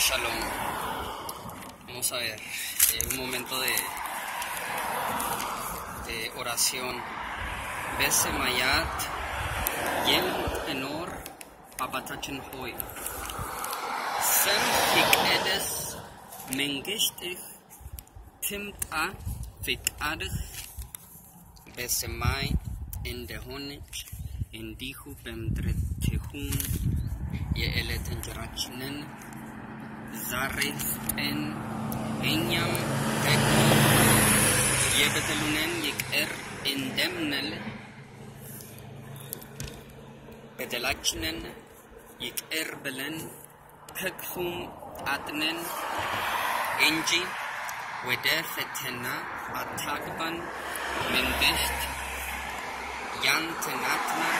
Shalom. Vamos a ver, un momento de oración. Besemayat Yem Enor Abatachin Hoy. Sem Fik Edes Mengishtich Timta Fik Adich Besemay Endehonich Endihu Bemdretihun Yeelet Enjerachinen Zareth En Enyam Teko Yebetelunen Yik Endemnel Bedelachnen Yik Erbelen Pekhum Adnen Enji Wedefetena Atagban Mengecht Yantenatna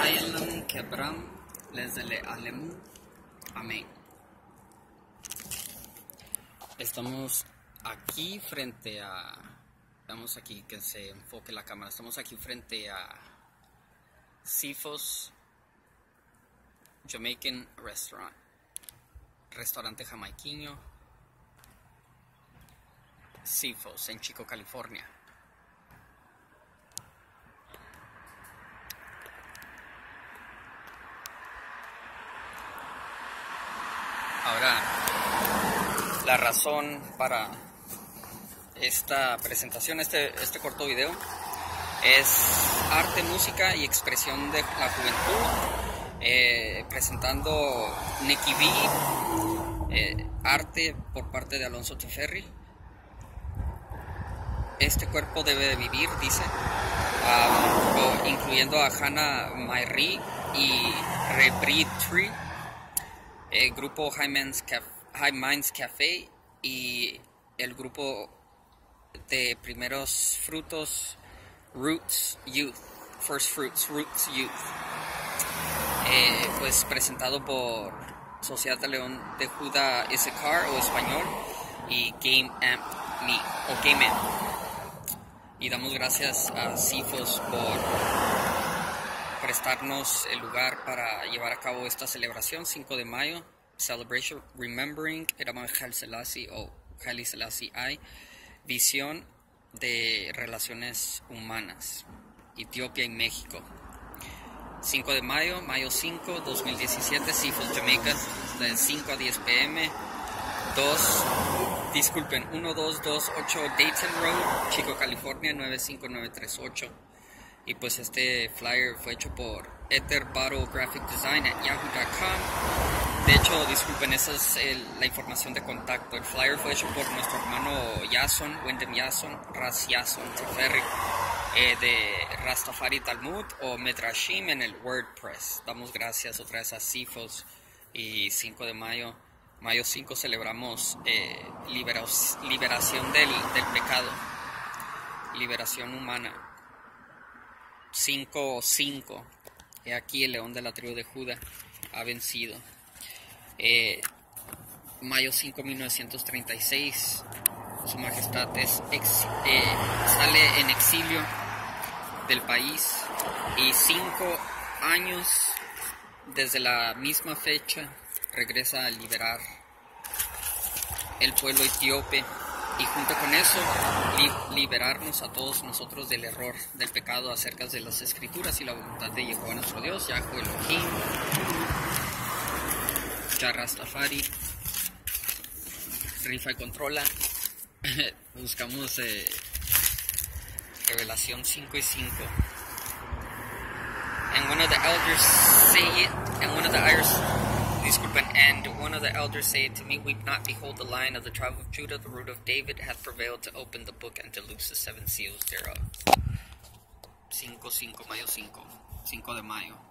Hailem Kebram Lezele Alem. Amén. Estamos aquí frente a... Estamos aquí, que se enfoque la cámara. Estamos aquí frente a Sipho's Jamaican Restaurant, restaurante jamaiquino, Sipho's en Chico, California. Ahora, la razón para esta presentación, este corto video, es arte, música y expresión de la juventud, presentando Nikkey V., arte por parte de Alonso Tafari. Este cuerpo debe de vivir, dice, incluyendo a Hannah Mayree y Rybree Tree, el grupo High Minds Cafe y el grupo de Primeros Frutos Roots Youth, First Fruits Rootz Youth, pues presentado por Sociedad de León de Juda Issachar o español y Game Amp o Game Amp. Y damos gracias a Sipho's por prestarnos el lugar para llevar a cabo esta celebración 5 de mayo, Celebration Remembering Haile Selassie o Haile Selassie I, visión de relaciones humanas, Etiopía y México. 5 de mayo, mayo 5, 2017, Sipho's Jamaica, de 5 a 10 pm, 1228 Dayton Road, Chico, California, 95938. Y pues este flyer fue hecho por EtherBottle Graphic Design at yahoo.com. De hecho, disculpen, esa es la información de contacto. El flyer fue hecho por nuestro hermano Yason, Wendem Yason, Ras Yason Tiferri, de Rastafari Talmud o Metrashim en el WordPress. Damos gracias otra vez a Sipho's y 5 de mayo, mayo 5, celebramos liberación del pecado, liberación humana. 5:5, he aquí el león de la tribu de Judá ha vencido. Mayo 5, 1936, Su Majestad sale en exilio del país y 5 años desde la misma fecha regresa a liberar el pueblo etíope y junto con eso liberarnos a todos nosotros del error, del pecado acerca de las escrituras y la voluntad de Jehová nuestro Dios, Yahweh Elohim. Rastafari rifa y controla. Buscamos Revelación 5:5. And one of the elders said to me, "Weep not, behold, the Lion of the tribe of Judah, the root of David, hath prevailed to open the book and to loose the 7 seals thereof." 5:5, mayo 5, 5 de mayo.